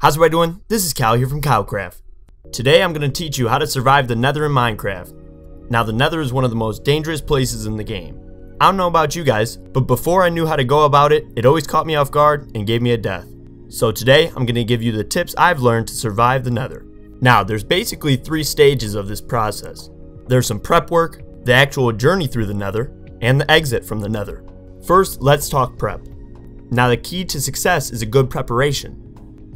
How's everybody doing? This is Kyle here from KyleCraft. Today I'm going to teach you how to survive the Nether in Minecraft. Now the Nether is one of the most dangerous places in the game. I don't know about you guys, but before I knew how to go about it, it always caught me off guard and gave me a death. So today I'm going to give you the tips I've learned to survive the Nether. Now there's basically three stages of this process. There's some prep work, the actual journey through the Nether, and the exit from the Nether. First, let's talk prep. Now the key to success is a good preparation.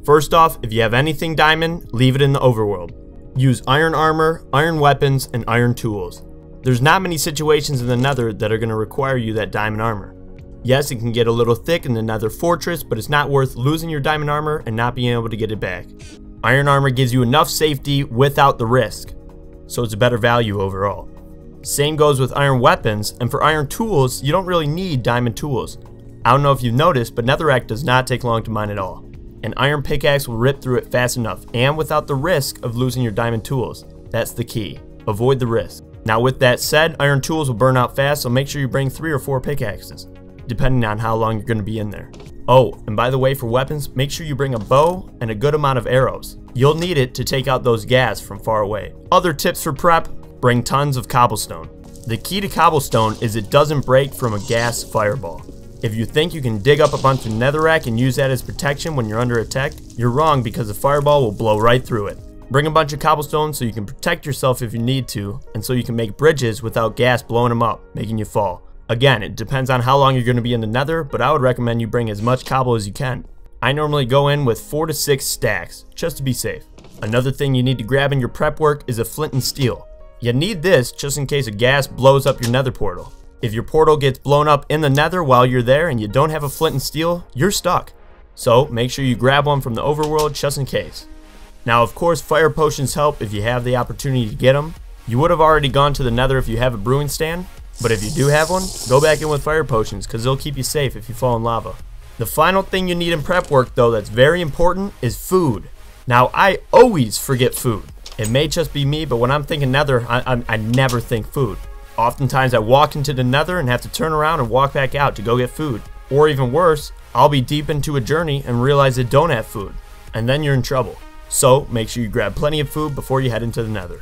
First off, if you have anything diamond, leave it in the overworld. Use iron armor, iron weapons, and iron tools. There's not many situations in the Nether that are going to require you that diamond armor. Yes, it can get a little thick in the Nether fortress, but it's not worth losing your diamond armor and not being able to get it back. Iron armor gives you enough safety without the risk, so it's a better value overall. Same goes with iron weapons, and for iron tools, you don't really need diamond tools. I don't know if you've noticed, but netherrack does not take long to mine at all. An iron pickaxe will rip through it fast enough and without the risk of losing your diamond tools. That's the key. Avoid the risk. Now with that said, iron tools will burn out fast, so make sure you bring 3 or 4 pickaxes, depending on how long you're going to be in there. Oh, and by the way, for weapons, make sure you bring a bow and a good amount of arrows. You'll need it to take out those gas from far away. Other tips for prep, bring tons of cobblestone. The key to cobblestone is it doesn't break from a gas fireball. If you think you can dig up a bunch of netherrack and use that as protection when you're under attack, you're wrong because the fireball will blow right through it. Bring a bunch of cobblestone so you can protect yourself if you need to, and so you can make bridges without gas blowing them up, making you fall. Again, it depends on how long you're going to be in the Nether, but I would recommend you bring as much cobble as you can. I normally go in with 4 to 6 stacks, just to be safe. Another thing you need to grab in your prep work is a flint and steel. You need this just in case a gas blows up your nether portal. If your portal gets blown up in the Nether while you're there and you don't have a flint and steel, you're stuck. So make sure you grab one from the overworld just in case. Now of course fire potions help if you have the opportunity to get them. You would have already gone to the Nether if you have a brewing stand, but if you do have one, go back in with fire potions because they'll keep you safe if you fall in lava. The final thing you need in prep work though that's very important is food. Now I always forget food. It may just be me, but when I'm thinking Nether, I never think food. Oftentimes I walk into the Nether and have to turn around and walk back out to go get food. Or even worse, I'll be deep into a journey and realize I don't have food. And then you're in trouble. So make sure you grab plenty of food before you head into the Nether.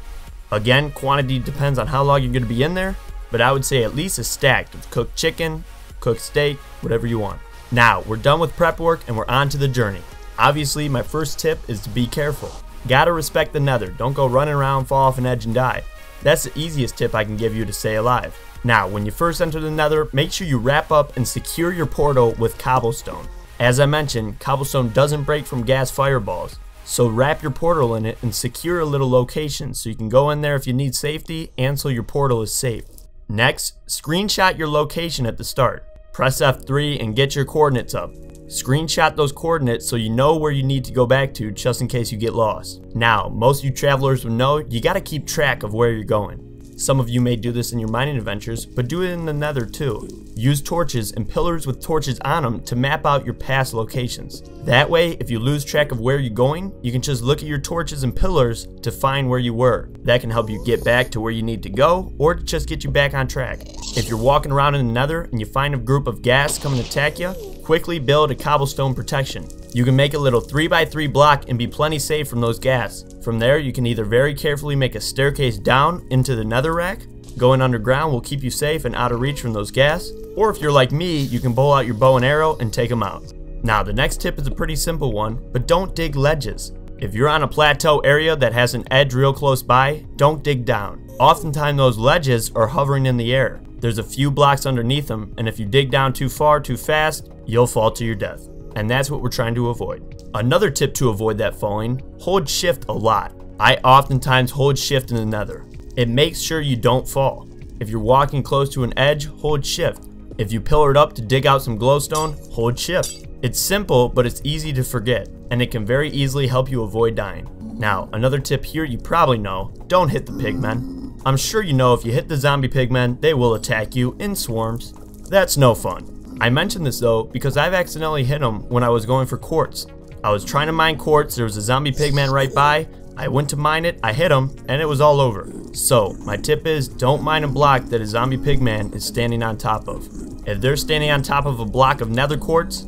Again, quantity depends on how long you're going to be in there, but I would say at least a stack of cooked chicken, cooked steak, whatever you want. Now, we're done with prep work and we're on to the journey. Obviously, my first tip is to be careful. Gotta respect the Nether. Don't go running around, fall off an edge and die. That's the easiest tip I can give you to stay alive. Now, when you first enter the Nether, make sure you wrap up and secure your portal with cobblestone. As I mentioned, cobblestone doesn't break from gas fireballs, so wrap your portal in it and secure a little location so you can go in there if you need safety and so your portal is safe. Next, screenshot your location at the start. Press F3 and get your coordinates up. Screenshot those coordinates so you know where you need to go back to just in case you get lost. Now, most of you travelers will know you gotta keep track of where you're going. Some of you may do this in your mining adventures, but do it in the Nether too. Use torches and pillars with torches on them to map out your past locations. That way, if you lose track of where you're going, you can just look at your torches and pillars to find where you were. That can help you get back to where you need to go, or to just get you back on track. If you're walking around in the Nether and you find a group of gas coming to attack you, quickly build a cobblestone protection. You can make a little 3x3 block and be plenty safe from those gas. From there, you can either very carefully make a staircase down into the netherrack. Going underground will keep you safe and out of reach from those gas. Or if you're like me, you can bowl out your bow and arrow and take them out. Now, the next tip is a pretty simple one, but don't dig ledges. If you're on a plateau area that has an edge real close by, don't dig down. Oftentimes those ledges are hovering in the air. There's a few blocks underneath them, and if you dig down too far too fast, you'll fall to your death. And that's what we're trying to avoid. Another tip to avoid that falling, hold shift a lot. I oftentimes hold shift in the Nether. It makes sure you don't fall. If you're walking close to an edge, hold shift. If you pillared up to dig out some glowstone, hold shift. It's simple, but it's easy to forget, and it can very easily help you avoid dying. Now, another tip here you probably know, don't hit the pigmen. I'm sure you know if you hit the zombie pigmen, they will attack you in swarms. That's no fun. I mention this though because I've accidentally hit him when I was going for quartz. I was trying to mine quartz, there was a zombie pigman right by, I went to mine it, I hit him, and it was all over. So, my tip is don't mine a block that a zombie pigman is standing on top of. If they're standing on top of a block of nether quartz,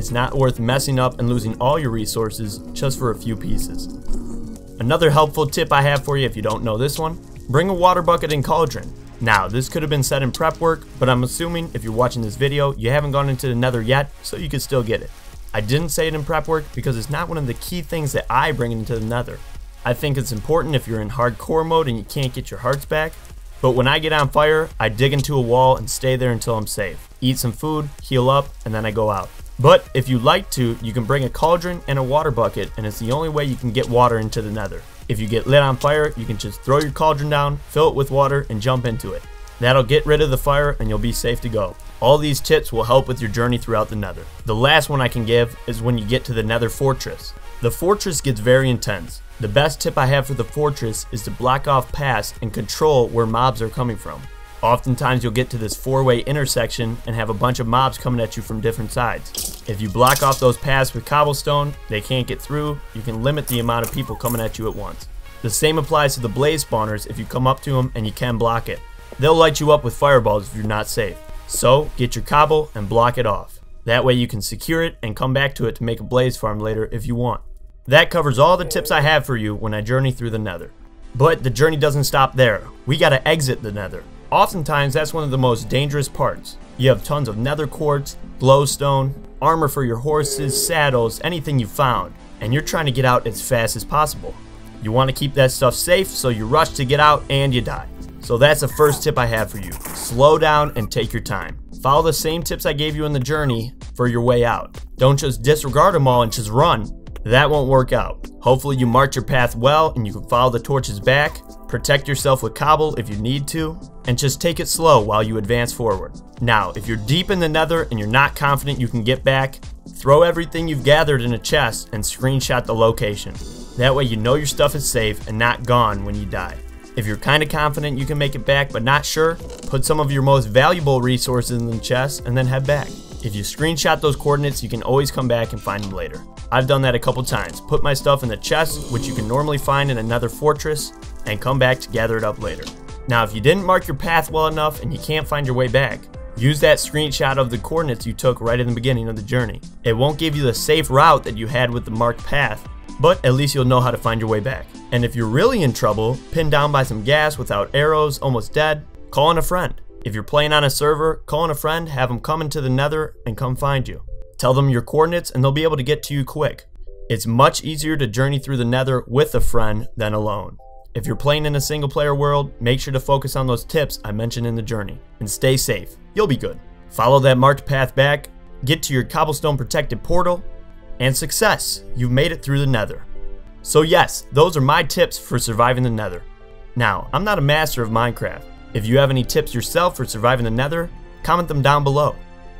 It's not worth messing up and losing all your resources just for a few pieces. Another helpful tip I have for you if you don't know this one, bring a water bucket and cauldron. Now, this could have been said in prep work, but I'm assuming if you're watching this video, you haven't gone into the Nether yet, so you could still get it. I didn't say it in prep work because it's not one of the key things that I bring into the Nether. I think it's important if you're in hardcore mode and you can't get your hearts back, but when I get on fire, I dig into a wall and stay there until I'm safe. Eat some food, heal up, and then I go out. But if you'd like to, you can bring a cauldron and a water bucket, and it's the only way you can get water into the Nether. If you get lit on fire, you can just throw your cauldron down, fill it with water, and jump into it. That'll get rid of the fire and you'll be safe to go. All these tips will help with your journey throughout the Nether. The last one I can give is when you get to the Nether Fortress. The fortress gets very intense. The best tip I have for the fortress is to block off paths and control where mobs are coming from. Oftentimes you'll get to this four-way intersection and have a bunch of mobs coming at you from different sides. If you block off those paths with cobblestone, they can't get through. You can limit the amount of people coming at you at once. The same applies to the blaze spawners if you come up to them and you can block it. They'll light you up with fireballs if you're not safe. So get your cobble and block it off. That way you can secure it and come back to it to make a blaze farm later if you want. That covers all the tips I have for you when I journey through the Nether. But the journey doesn't stop there. We gotta exit the Nether. Oftentimes that's one of the most dangerous parts. You have tons of nether quartz, glowstone, armor for your horses, saddles, anything you found, and you're trying to get out as fast as possible. You want to keep that stuff safe, so you rush to get out and you die. So that's the first tip I have for you. Slow down and take your time. Follow the same tips I gave you in the journey for your way out. Don't just disregard them all and just run. That won't work out. Hopefully you marked your path well and you can follow the torches back. Protect yourself with cobble if you need to, and just take it slow while you advance forward. Now, if you're deep in the Nether and you're not confident you can get back, throw everything you've gathered in a chest and screenshot the location. That way you know your stuff is safe and not gone when you die. If you're kinda confident you can make it back but not sure, put some of your most valuable resources in the chest and then head back. If you screenshot those coordinates, you can always come back and find them later. I've done that a couple times. Put my stuff in the chest, which you can normally find in another fortress, and come back to gather it up later. Now, if you didn't mark your path well enough and you can't find your way back, use that screenshot of the coordinates you took right in the beginning of the journey. It won't give you the safe route that you had with the marked path, but at least you'll know how to find your way back. And if you're really in trouble, pinned down by some gas, without arrows, almost dead, call in a friend. If you're playing on a server, call in a friend, have them come into the Nether and come find you. Tell them your coordinates and they'll be able to get to you quick. It's much easier to journey through the Nether with a friend than alone. If you're playing in a single player world, make sure to focus on those tips I mentioned in the journey and stay safe. You'll be good. Follow that marked path back, get to your cobblestone protected portal, and success! You've made it through the Nether. So yes, those are my tips for surviving the Nether. Now, I'm not a master of Minecraft. If you have any tips yourself for surviving the Nether, comment them down below.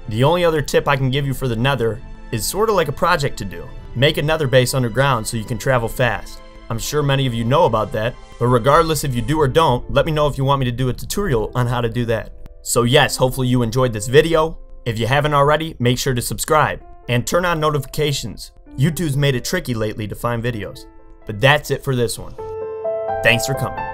The only other tip I can give you for the Nether is sort of like a project to do. Make a Nether base underground so you can travel fast. I'm sure many of you know about that, but regardless if you do or don't, let me know if you want me to do a tutorial on how to do that. So yes, hopefully you enjoyed this video. If you haven't already, make sure to subscribe and turn on notifications. YouTube's made it tricky lately to find videos. But that's it for this one. Thanks for coming.